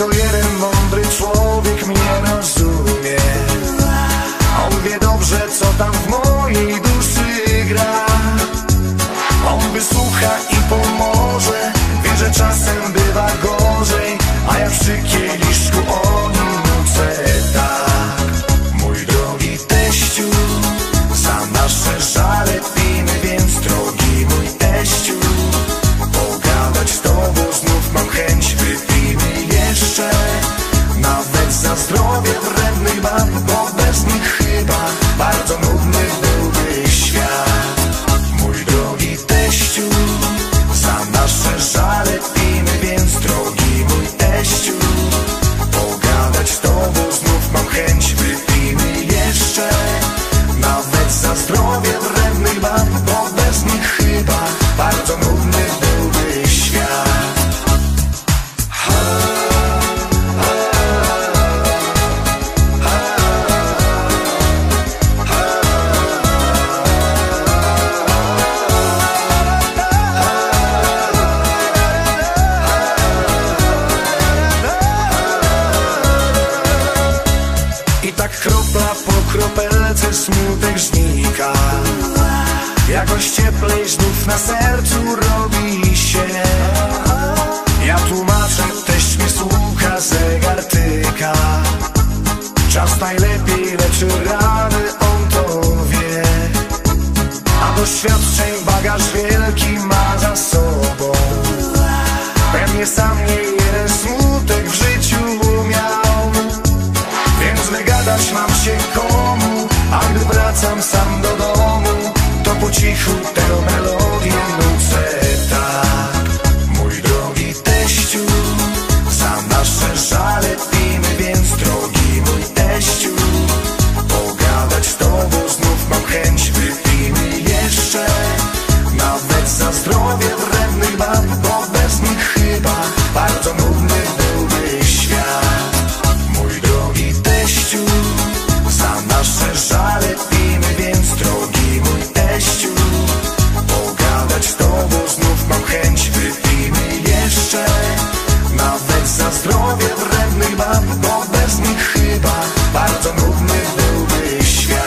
Tylko jeden mądry człowiek mnie rozumie. On wie dobrze, co tam w mojej duszy gra. On wysłucha i pomoże. Wie, że czasem bywa gorzej, a ja przy kieliszku o nim nucę tak. Mój drogi teściu, za nasze żale pijmy, więc drogi mój teściu, pogadać z tobą znów mam chęć, wypijmy jeszcze. Nawet za zdrowie wrednych bab, bo bez nich chyba bardzo nudny byłby świat. Mój drogi teściu, za nasze żale pijmy, więc drogi mój teściu, pogadać z tobą znów mam chęć, wypijmy jeszcze. Nawet za zdrowie wrednych bab, bo bez nich chyba bardzo nudny byłby świat. Kropla po kropelce smutek znika. Jakoś cieplej znów na sercu robi się. Ja tłumaczę, teść mnie słucha, zegar tyka. Czas najlepiej leczy rany, on to wie. A doświadczeń bagaż wielki ma za sobą. Pewnie sam nie jeden smutek w życiu miał. Wygadać mam się komu, a gdy wracam sam do domu, to po cichu tę melodię nucę tak. Mój drogi teściu, za nasze żale pijmy, więc drogi mój teściu, pogadać z tobą znów mam chęć, wypijmy jeszcze. Nawet za zdrowie wrednych bab, bo bez nich chyba bardzo nudny byłby świat. Za nasze żale pijmy, więc drogi mój teściu, pogadać z tobą znów mam chęć, wypijmy jeszcze. Nawet za zdrowie wrednych bab, bo bez nich chyba bardzo nudny byłby świat.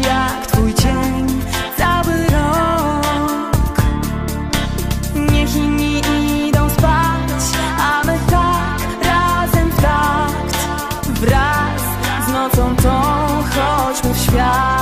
Jak twój cień cały rok. Niech inni idą spać, a my tak razem w takt, wraz z nocą tą chodźmy w świat.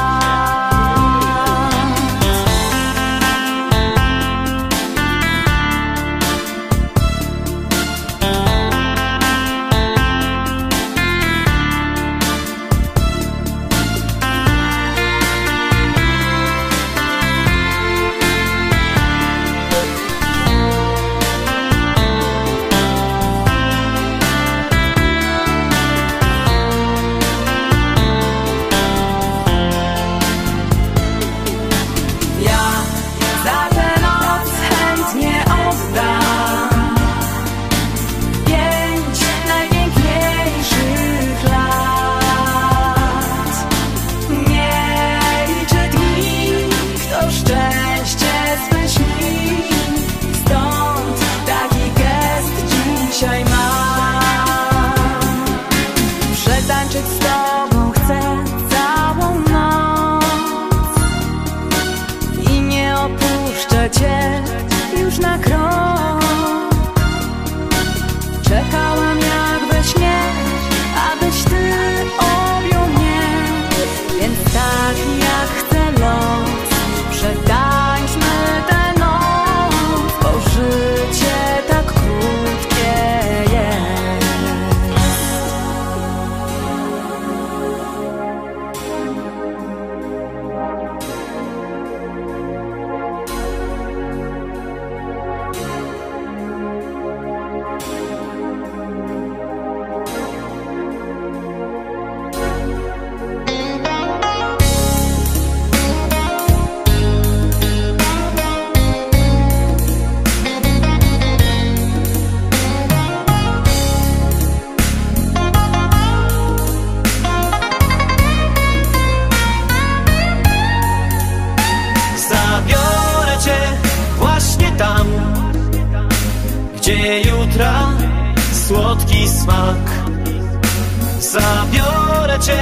Zabiorę cię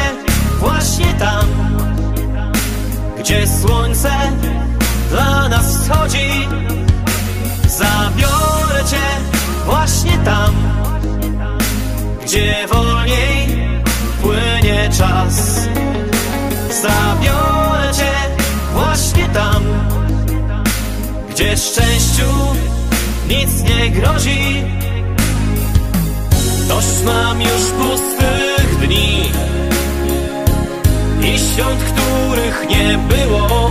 właśnie tam, gdzie słońce dla nas wschodzi. Zabiorę cię właśnie tam, gdzie wolniej płynie czas. Zabiorę cię właśnie tam, gdzie szczęściu nic nie grozi. Dość nam już pustych dni i świąt, których nie było.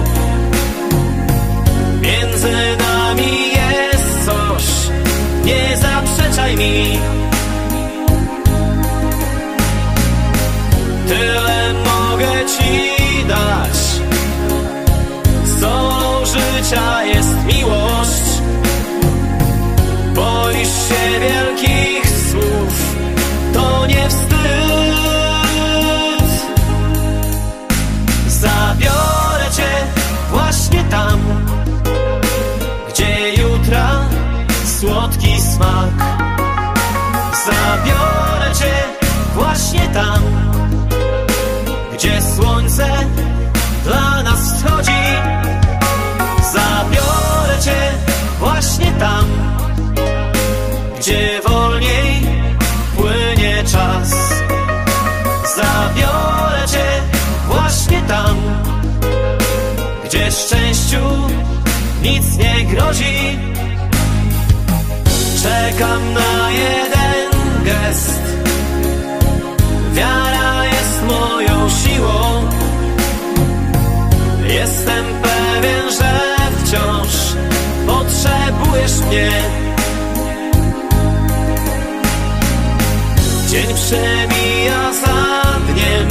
Między nami jest coś, nie zaprzeczaj mi. Tyle mogę ci dać, solą życia jest miłość. Boisz się wielkich słów, to nie wstyd. Zabiorę cię właśnie tam, gdzie jutra słodki smak. Zabiorę cię właśnie tam, gdzie słońce dla nas wschodzi. Zabiorę cię właśnie tam, gdzie wolniej płynie czas. Zabiorę cię właśnie tam, gdzie szczęściu nic nie grozi. Czekam na jeden gest, wiara jest moją siłą. Jestem pewien, że wciąż potrzebujesz mnie. Dzień przemija za dniem,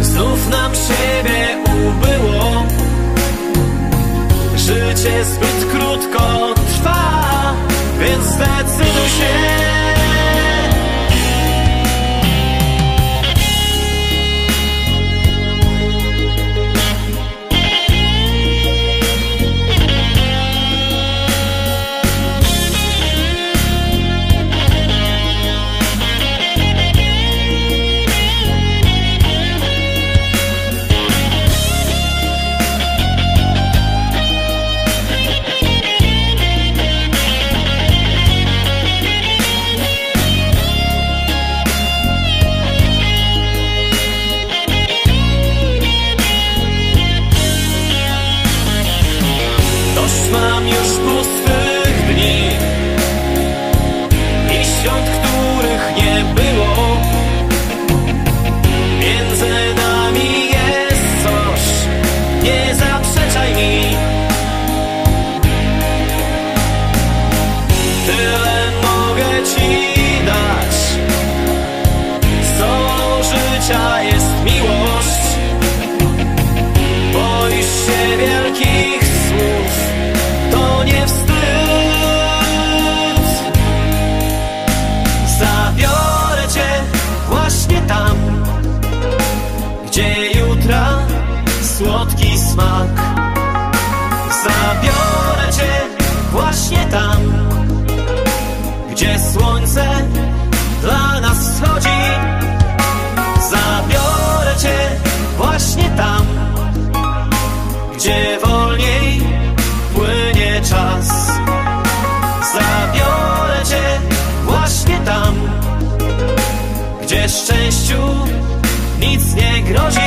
znów nam siebie ubyło. Życie zbyt krótko trwa, więc zdecyduj się. Mam już pustych dni i świąt, których nie było. Między nami jest coś, nie zaprzeczaj mi. Tyle mogę ci dać, solą życia jest miłość. Boisz się wielkich słów, to nie wstyd. Zabiorę cię właśnie tam, gdzie jutra słodki smak. Zabiorę cię właśnie tam, gdzie słońce dla nas wschodzi. Zabiorę cię właśnie tam, gdzie wolniej płynie czas. Zabiorę cię właśnie tam, gdzie szczęściu nic nie grozi.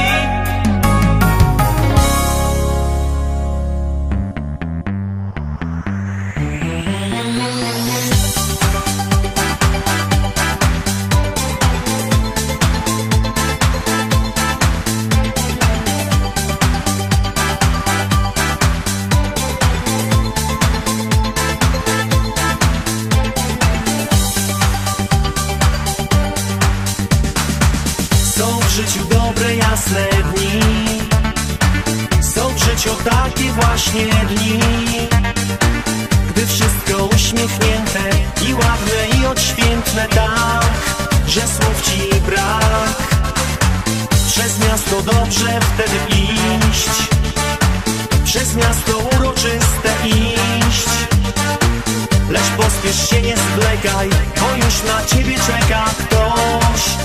Się nie zwlekaj, bo już na ciebie czeka ktoś.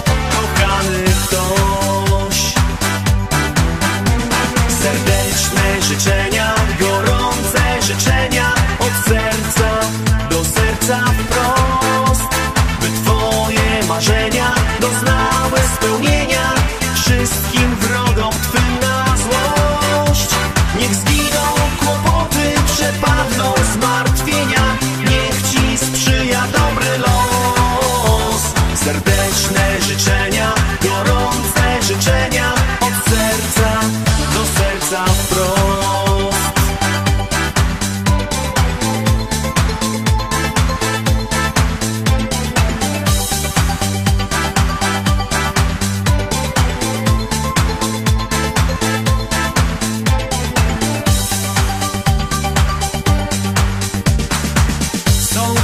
marzenia doznały spełnienia, wszystkim wrogom twym na złość. Niech zginą kłopoty, przepadną zmartwienia, niech ci sprzyja dobry los. Serdeczne życzenia, gorące życzenia, od serca do serca wprost.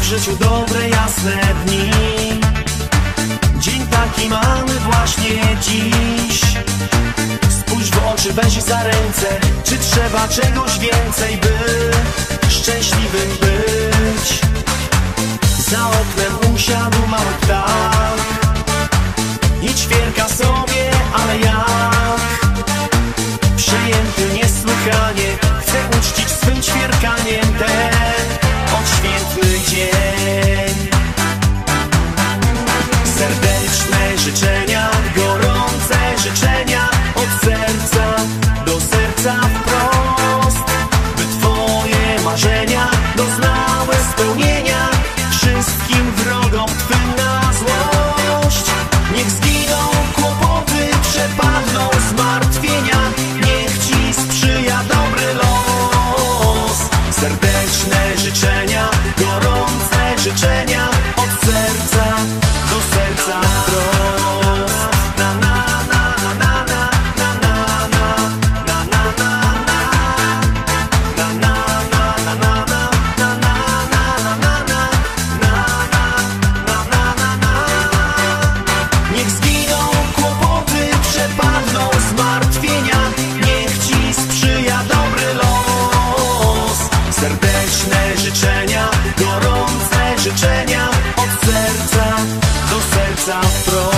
W życiu dobre, jasne dni. Dzień taki mamy właśnie dziś. Spójrz w oczy, weź za ręce. Czy trzeba czegoś więcej, by szczęśliwym być? Za oknem usiadł mały ptak i ćwierka sobie, ale jak? Przejęty niesłychanie chce uczcić swym ćwierkaniem ten odświętny dzień. Serdeczne życzenia, gorące życzenia, od serca do serca wprost, by twoje marzenia doznały spełnienia, wszystkim wrogom twym na złość. Niech zginą kłopoty, przepadną zmartwienia, niech ci sprzyja dobry los. Serdeczne życzenia, gorące życzenia, od serca do serca wprost. Na na na na na na na na na. Niech zginą kłopoty, przepadną zmartwienia, niech ci sprzyja dobry los. Serdeczne życzenia, gorące życzenia, od serca do serca wprost.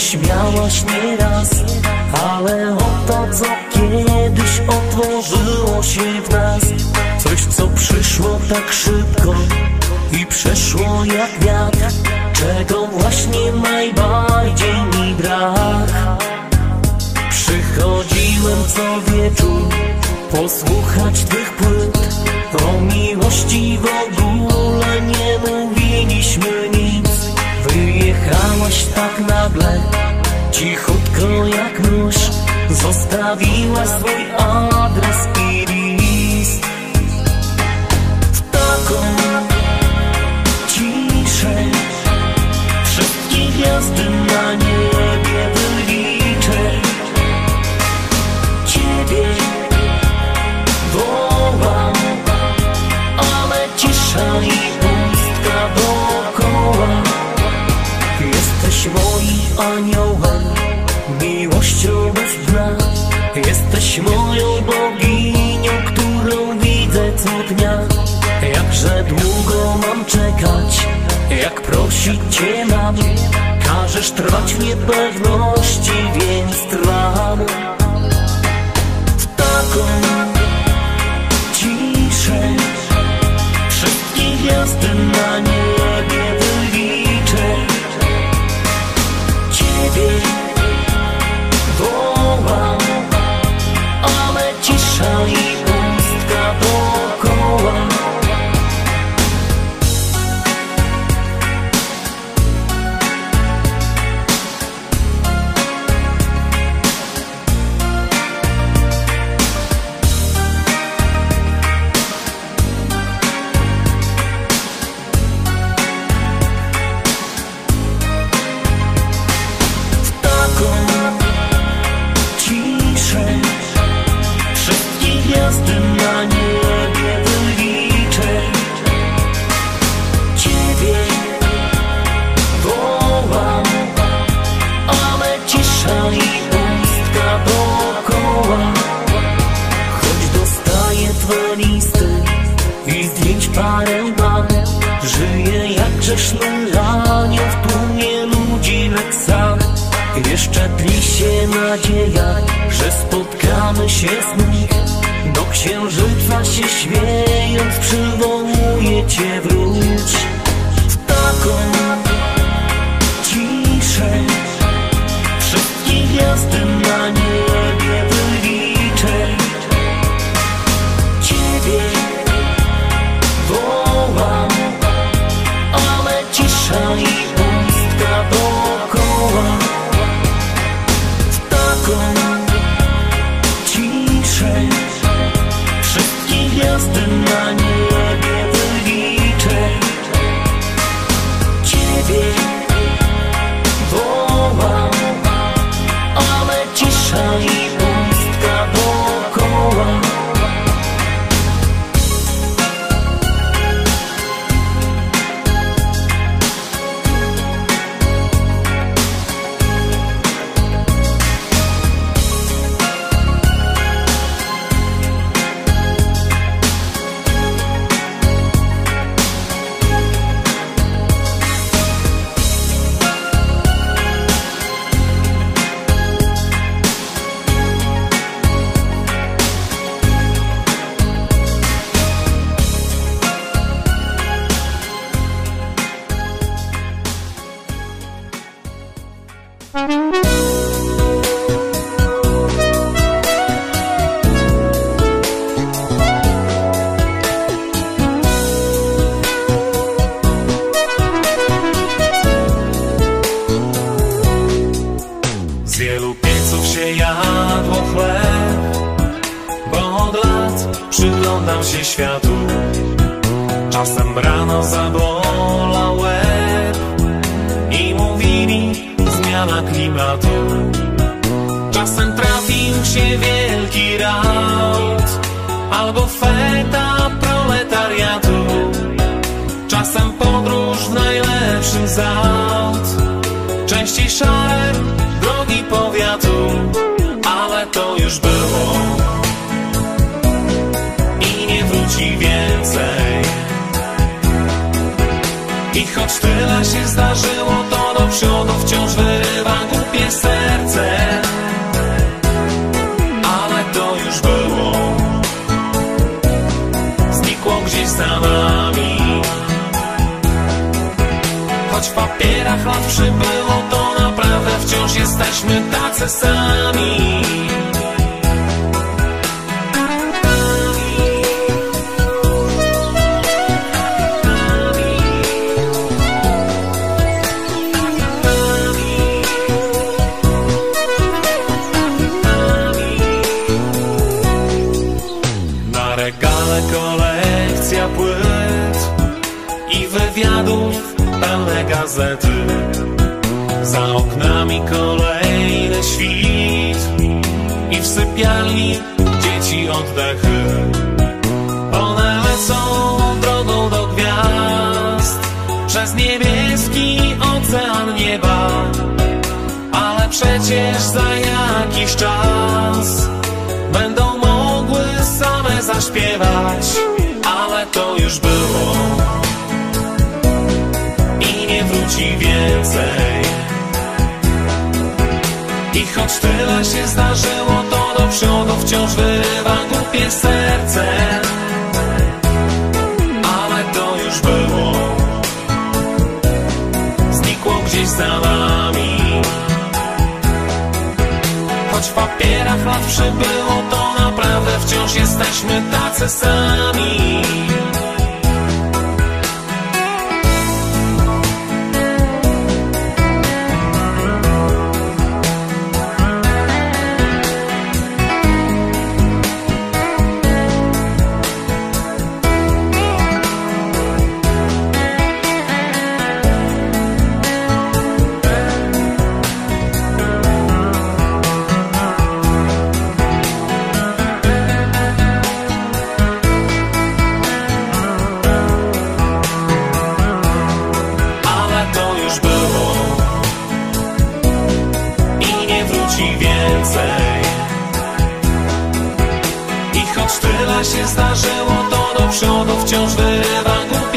Śmiałaś nieraz, ale o to, co kiedyś otworzyło się w nas, coś, co przyszło tak szybko i przeszło jak wiatr, czego właśnie najbardziej mi brak. Przychodziłem co wieczór posłuchać tych płyt, o miłości w ogóle nie mówiliśmy nic. Wyjechałaś tak nagle, cichutko jak nóż, zostawiłaś swój adres i list. W taką ciszę wszystkie gwiazdy na niebie wyliczę, ciebie wołam, ale cisza i pustka dookoła. Jesteś moim aniołem, miłością bez dna, jesteś moją boginią, którą widzę co dnia. Jakże długo mam czekać, jak prosić cię mam, każesz trwać w niepewności, więc trwam. W taką ciszę wszystkie gwiazdy na niebie wyliczę, ciebie wołam, ale cisza i pustka dookoła. parę mam. Żyję jak grzeszne lanie w tłumie ludzi, lecz sam. Jeszcze tli się nadzieja, że spotkamy się znów. Do księżyca się śmiejąc przywołuje cię, wróć. W taką ciszę wszystkie gwiazdy na niebie wyliczę. Ciebie wołam, ale cisza i pustka dookoła. W taką ciszę wszystkie gwiazdy na niebie wyliczę. Ciebie wołam, ale cisza i pustka dookoła.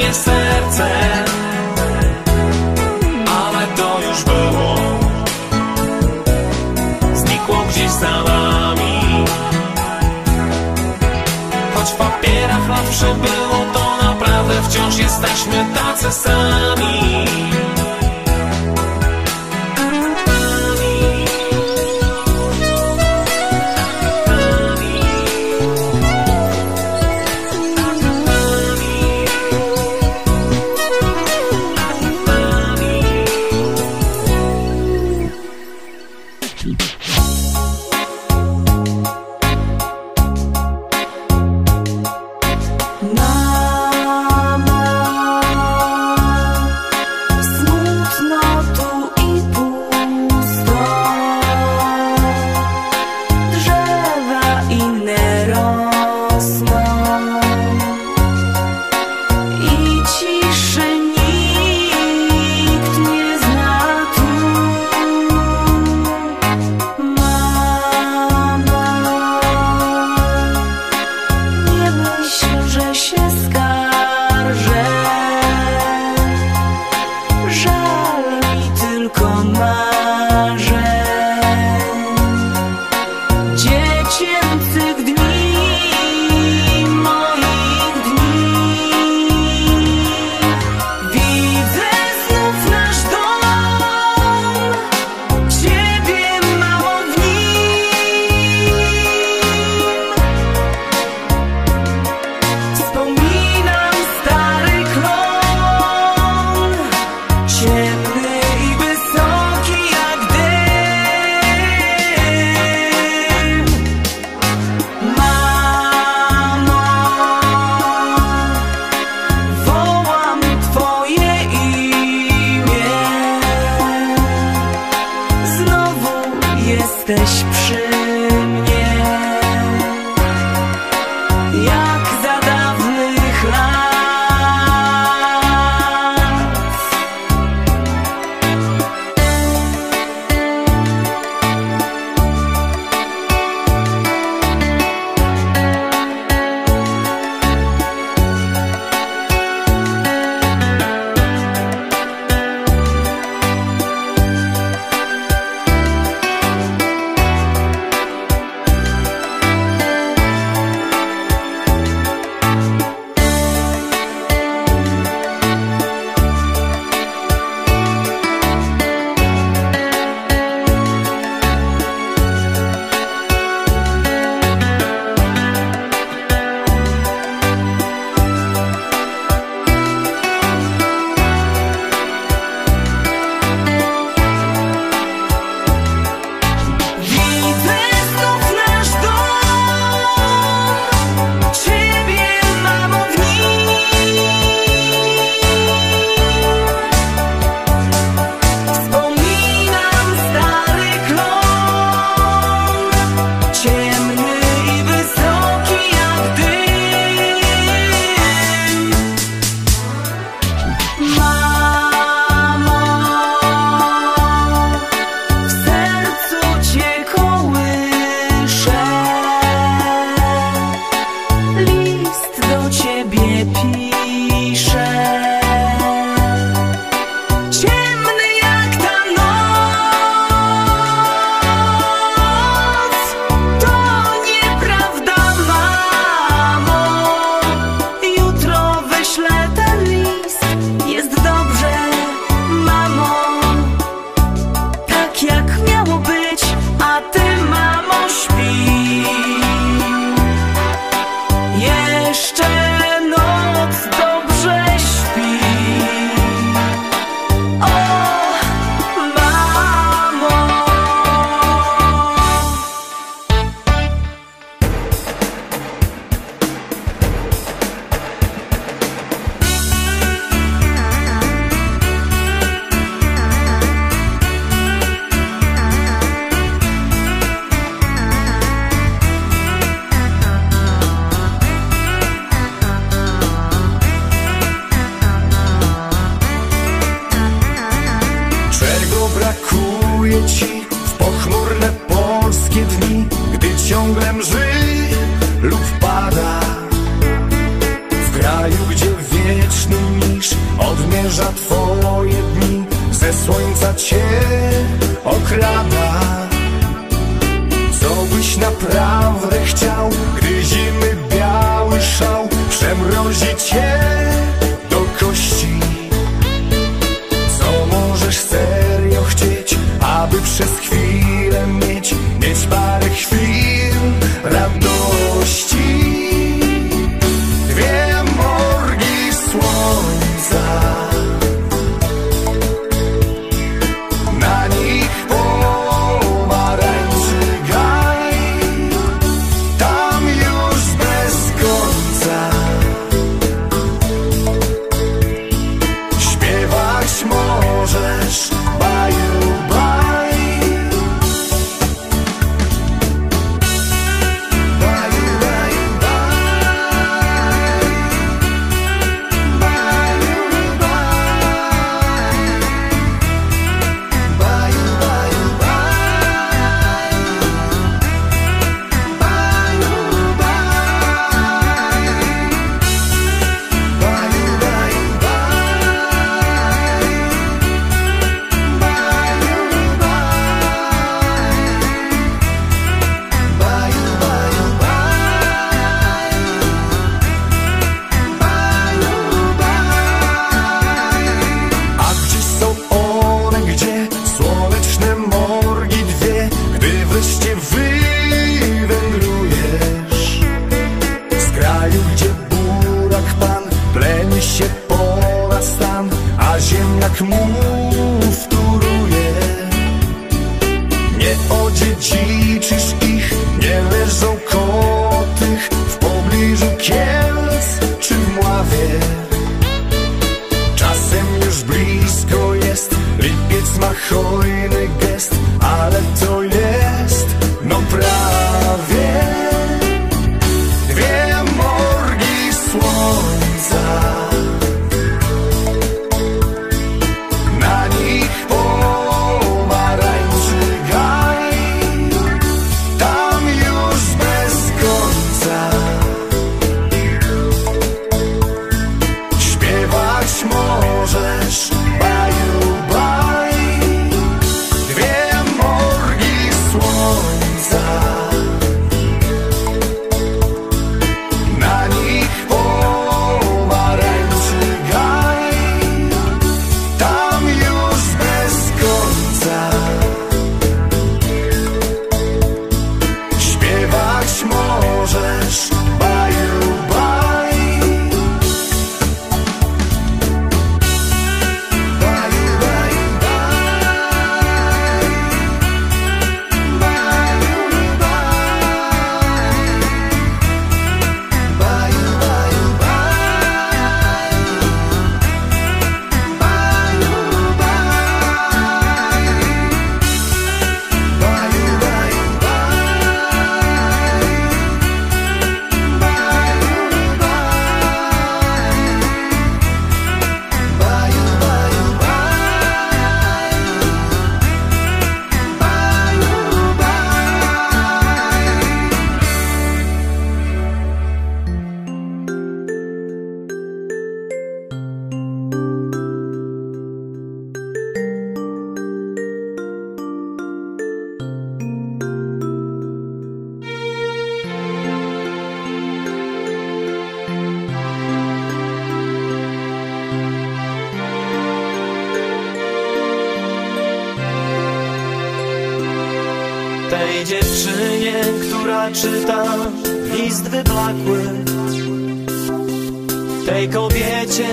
moje serce, ale to już było, znikło gdzieś za nami. Choć w papierach lat przebyło, to naprawdę wciąż jesteśmy tacy sami. Jesteś przy mnie jak za dawnych lat. księża twoje dni, ze słońca cię okrada. Co byś naprawdę chciał, gdy zimy biały szał przemrozi cię do kości? Co możesz serio chcieć, aby przez chwilę mieć parę chwil radości? Dwie morgi słońca, na nich pomarańczy gaj, tam już bez końca śpiewać możesz baju baj. Ziemniak mu wtóruje. Nie odziedziczysz ich, nie leżą koło tych w pobliżu Kielc czy w Mławie. Czasem już blisko jest, Lipiec ma hojny gest, ale to jest no prawie. Dwie morgi słońca, na nich pomarańczy gaj, tam już bez końca śpiewać możesz baju baj. Tej dziewczynie, która czyta list wyblakły, tej kobiecie,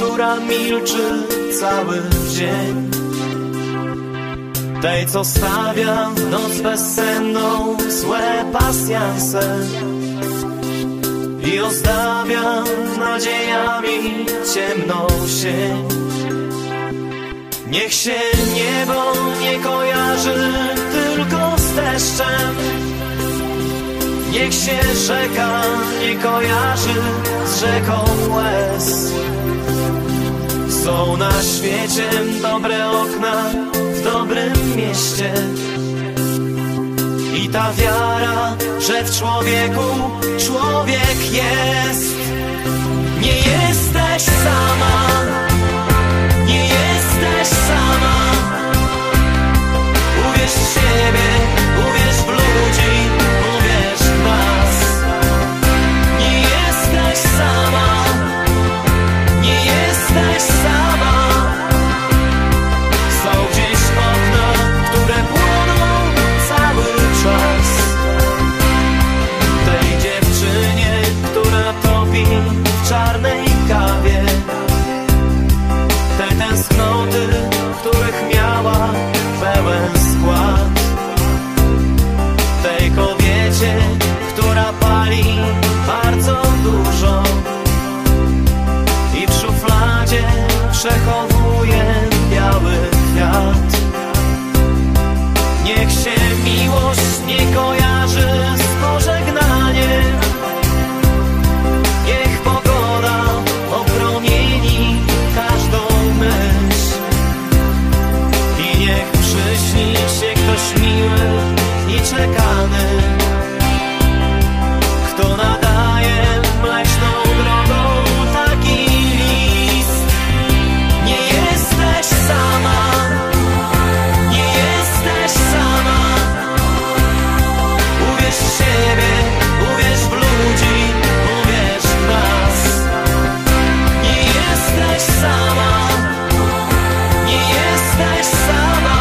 która milczy cały dzień, tej, co stawia w noc bezsenną złe pasjanse i ozdabia nadziejami ciemną sień. Niech się niebo nie kojarzy tylko z deszczem, niech się rzeka nie kojarzy z rzeką łez. Są na świecie dobre okna w dobrym mieście i ta wiara, że w człowieku człowiek jest. Nie jesteś sama. przechowuje biały kwiat. Niech się miłość nie kojarzy z pożegnaniem, niech pogoda opromieni każdą myśl i niech przyśni się ktoś miły i czekany, kto nadaje mleczną drogą taki list. Nie jesteś sama, nie jesteś sama. Uwierz w siebie, uwierz w ludzi, uwierz w nas. Nie jesteś sama, nie jesteś sama.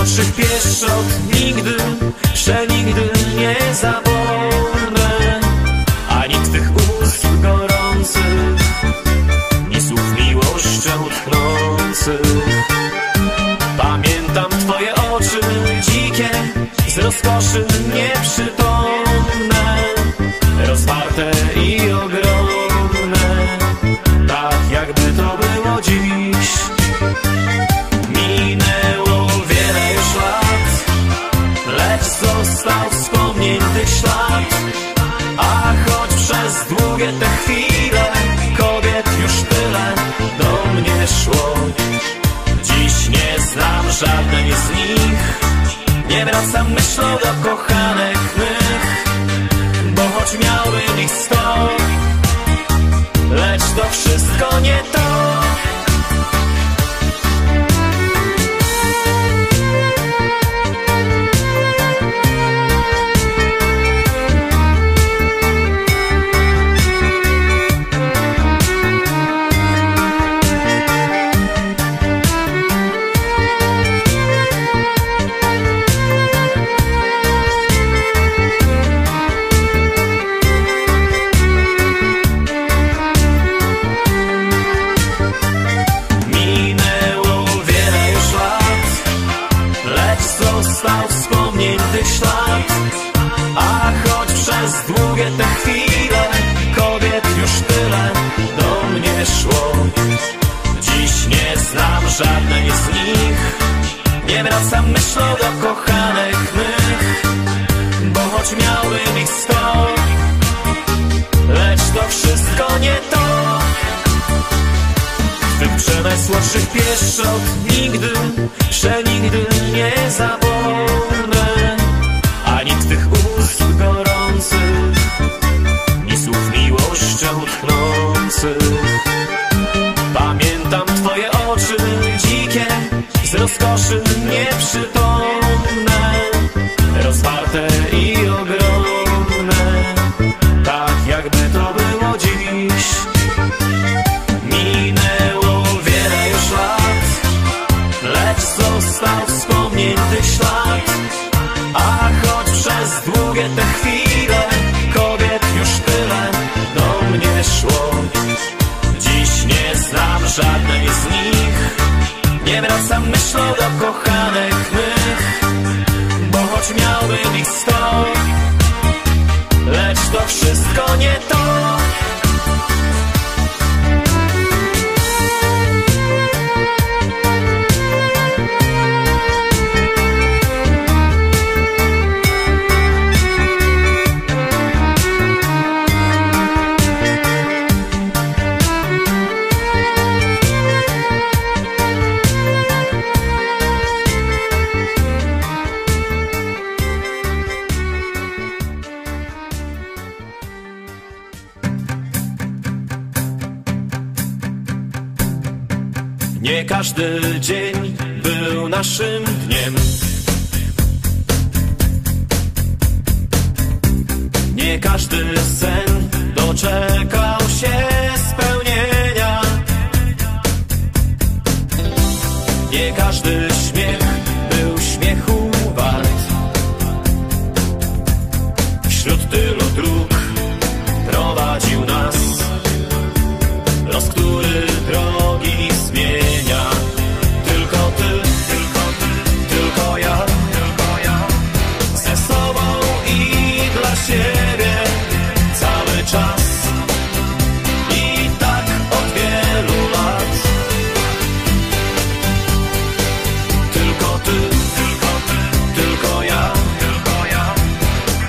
Waszych pieszczot nigdy, przenigdy nie zapomnę, ani tych ust gorących, i słów miłością tchnących. Pamiętam twoje oczy dzikie, z rozkoszy nieprzytomne, rozwarte i ogromne, tak jakby to było dziś. Minęło wiele już lat, lecz został wspomnień tych ślad. A choć przez długie te chwile kobiet już tyle do mnie szło, dziś nie znam żadnej z nich. Nie wracam myślą do kochanek mych, bo choć miałbym ich 100, lecz to wszystko nie to. Został wspomnień tych ślad, a choć przez długie te chwile kobiet już tyle do mnie szło, dziś nie znam żadnej z nich. Nie wracam myślą do kochanek mych, bo choć miałem ich 100, lecz to wszystko nie to. Tych przemysłowych pieszczot nigdy, przenigdy nie zapomnę, ani tych ust gorących, i słów miłością tchnących. Pamiętam twoje oczy dzikie, z rozkoszy nieprzytomne, rozwarte i ogromne, tak jakby to było dziś. Minęło wiele już lat, lecz został wspomnień tych ślad. A choć przez długie te chwile kobiet już tyle do mnie szło, dziś nie znam żadnej z nich. Nie wracam myślą do kochanek mych, bo choć miałbym ich 100, lecz to wszystko nie to. Nie każdy dzień był naszym dniem, nie każdy sen doczekał się spełnienia, nie każdy śmiech był śmiechu wart. Wśród tylu dróg prowadził nas los, który drogi zmienił. I tak od wielu lat. Tylko ty, tylko ty, tylko ja, tylko ja.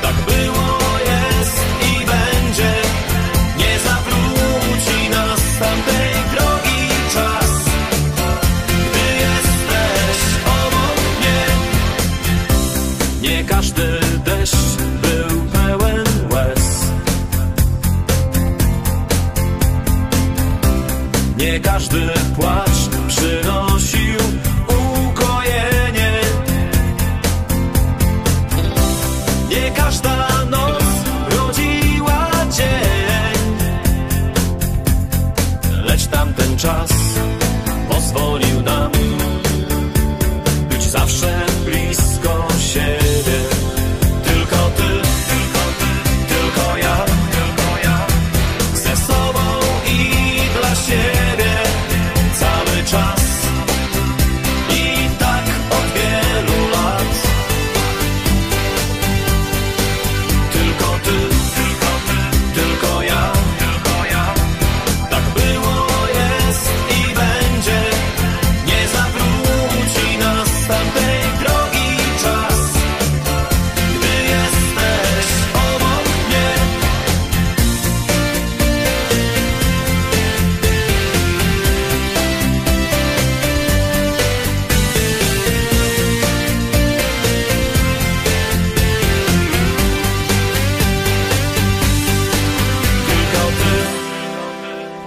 Tak było, jest i będzie. Nie zawróci nas z tamtej drogi czas, gdy jesteś obok mnie. Nie każdy deszcz był pełen łez, nie każdy płacz przynosił ukojenie, nie każda noc rodziła dzień, lecz tamten czas pozwolił nam być zawsze bliżej.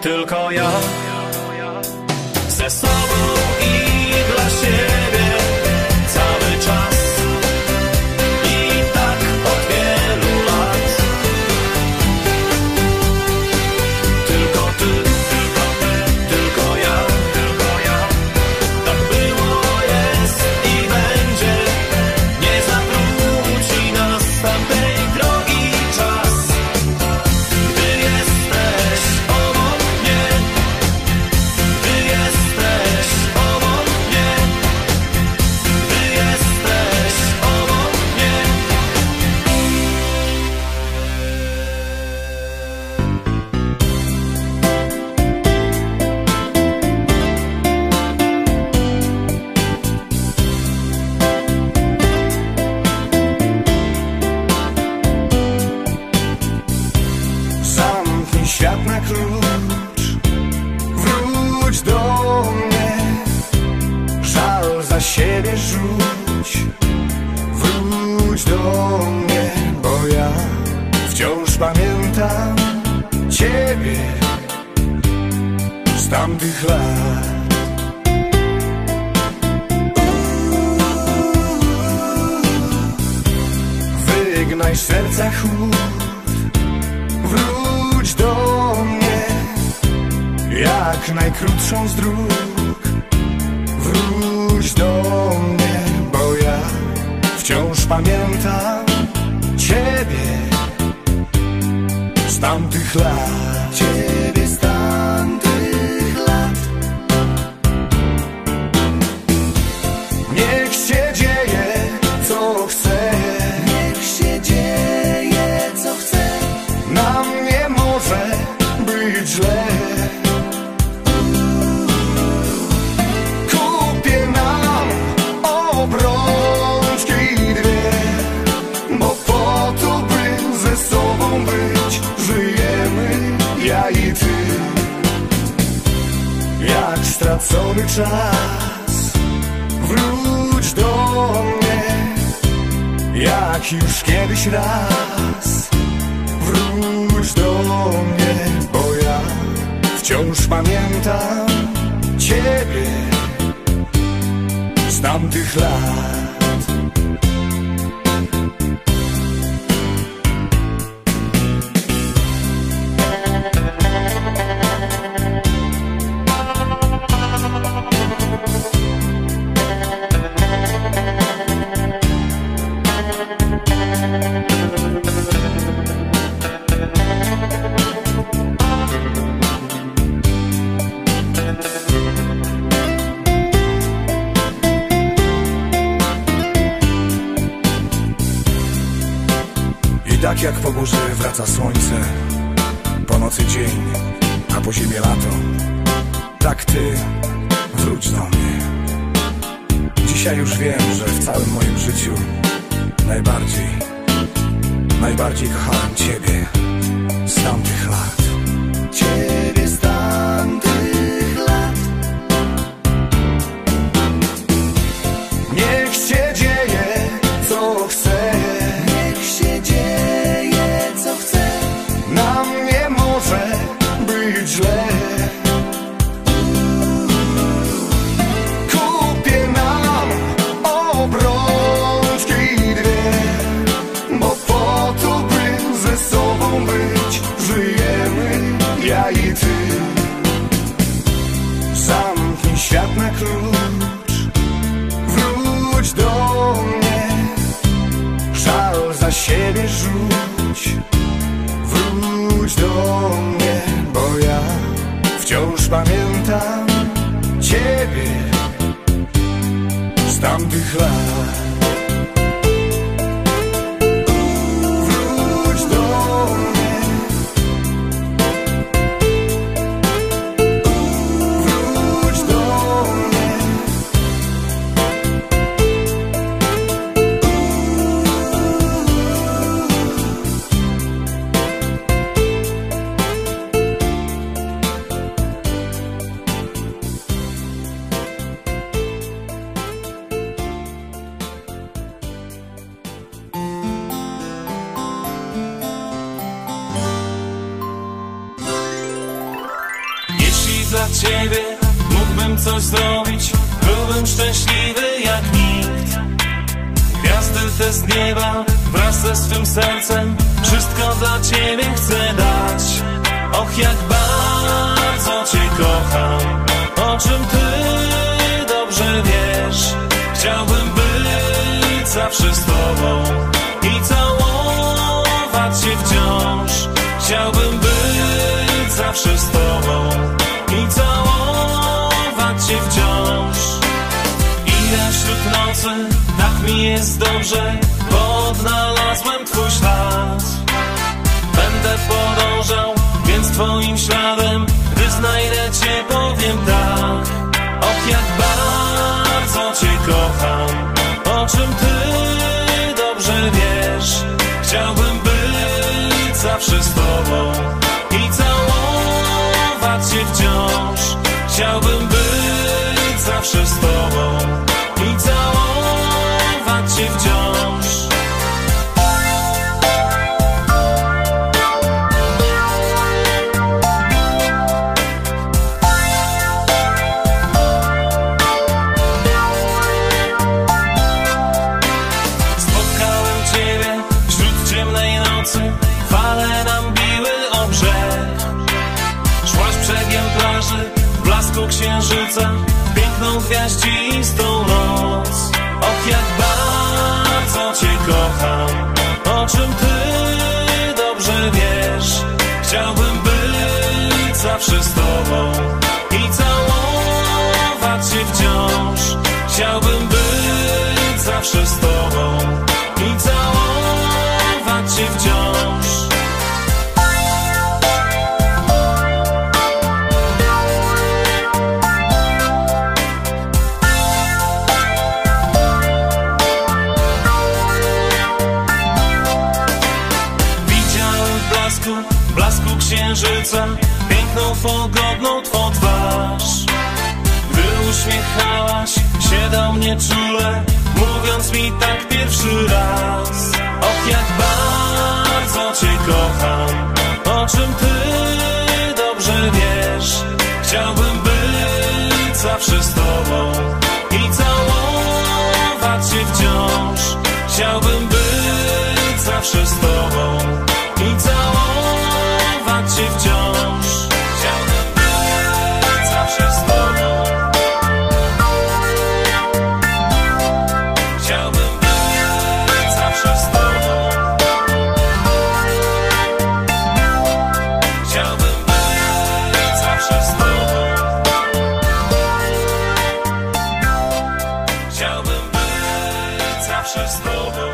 tylko ja, ze sobą i dla siebie cały czas. Wygnaj z serca chłód, wróć do mnie, jak najkrótszą z dróg. Wróć do mnie, bo ja wciąż pamiętam ciebie z tamtych lat. Ciebie z tamtych lat. Niech się dzieje, co chce. Niech się dzieje, co chce. Nam nie może być źle. Kupię nam obrączki dwie, bo po to, by ze sobą być, żyjemy ja i ty. Jak stracony czas, wróć do mnie, jak już kiedyś raz. Wróć do mnie, bo ja wciąż pamiętam ciebie z tamtych lat. Tak jak po górze wraca słońce, po nocy dzień, a po zimie lato, tak ty wróć do mnie. Dzisiaj już wiem, że w całym moim życiu najbardziej kochałem ciebie z tamtych lat. Ciebie z tamtych lat. Niech się dzieje, co chce. Niech się dzieje. Kupię nam obrączki dwie, bo po to, by ze sobą być, żyjemy ja i ty. Zamknij świat na klucz, wróć do mnie, żal za siebie rzuć. Wróć do mnie, bo ja wciąż pamiętam ciebie z tamtych lat. Wróć do mnie. Wróć do mnie. ciebie mógłbym coś zrobić, byłbym szczęśliwy jak nikt. Gwiazdy te z nieba wraz ze swym sercem wszystko dla ciebie chcę dać. Och, jak bardzo cię kocham, o czym ty dobrze wiesz. Chciałbym być zawsze z tobą i całować cię wciąż. Chciałbym być zawsze z tobą i całować cię wciąż. Idę wśród nocy, tak mi jest dobrze, bo odnalazłem twój ślad. Będę podążał więc twoim śladem, gdy znajdę cię, powiem tak. Och, jak bardzo cię kocham, o czym ty dobrze wiesz. Chciałbym być zawsze z tobą i całować cię wciąż. Chciałbym być zawsze z tobą i całować cię wciąż. Księżyca, piękną gwiaździstą noc. Och, jak bardzo cię kocham, o czym ty dobrze wiesz. Chciałbym być zawsze z tobą i całować cię wciąż. Chciałbym być zawsze z tobą i całować cię wciąż. Piękną, pogodną twą twarz, gdy uśmiechałaś się do mnie czule, mówiąc mi tak pierwszy raz. Och, jak bardzo cię kocham, o czym ty dobrze wiesz. Chciałbym być zawsze z tobą i całować cię wciąż. Chciałbym być zawsze z tobą i całować cię wciąż. Chciałbym być zawsze z tobą. Chciałbym być zawsze z tobą. Chciałbym być zawsze z tobą. Chciałbym być zawsze z tobą.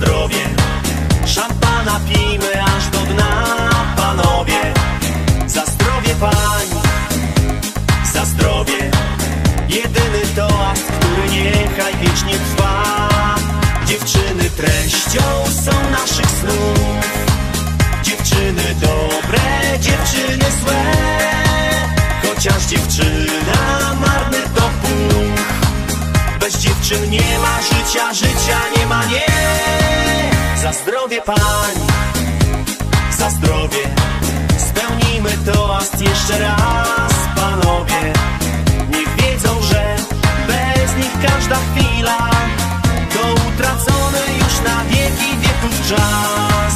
zdrowie. Szampana pijmy aż do dna, panowie. Za zdrowie pań, za zdrowie. Jedyny toast, który niechaj wiecznie trwa. Dziewczyny treścią są naszych snów. Dziewczyny dobre, dziewczyny złe. Chociaż dziewczyna marny to puch. Bez dziewczyn nie ma życia, życia nie ma, nie. Za zdrowie pań, za zdrowie. Spełnijmy toast jeszcze raz, panowie. Niech wiedzą, że bez nich każda chwila to utracony już na wieki wieków czas.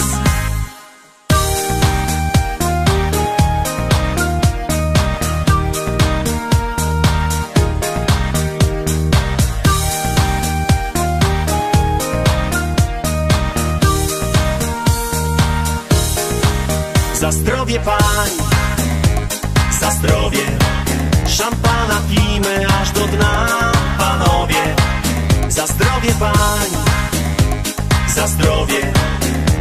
Za zdrowie pań, za zdrowie. Szampana pijmy aż do dna, panowie. Za zdrowie pań, za zdrowie.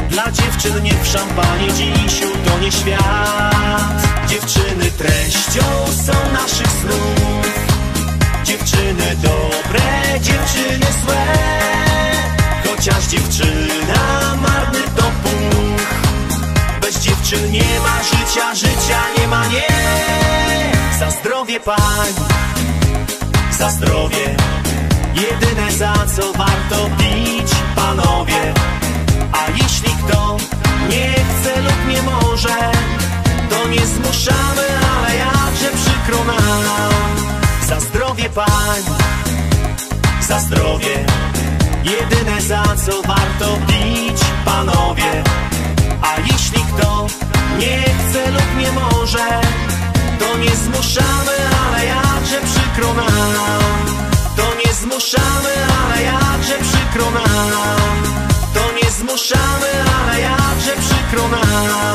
Dla dziewczyn niech w szampanie dziś utonie świat. Dziewczyny treścią są naszych snów. Dziewczyny dobre, dziewczyny złe. Chociaż dziewczyna marny to puch. Bez dziewczyn nie ma życia, życia nie ma, nie. Za zdrowie pań, za zdrowie. Jedyne za co warto pić, panowie. A jeśli kto nie chce lub nie może, to nie zmuszamy, ale jakże przykro nam. Za zdrowie pań, za zdrowie. Jedyne za co warto pić, panowie. A jeśli kto nie chce lub nie może, to nie zmuszamy, ale jakże przykro nam. To nie zmuszamy, ale jakże przykro nam. To nie zmuszamy, ale jakże przykro nam.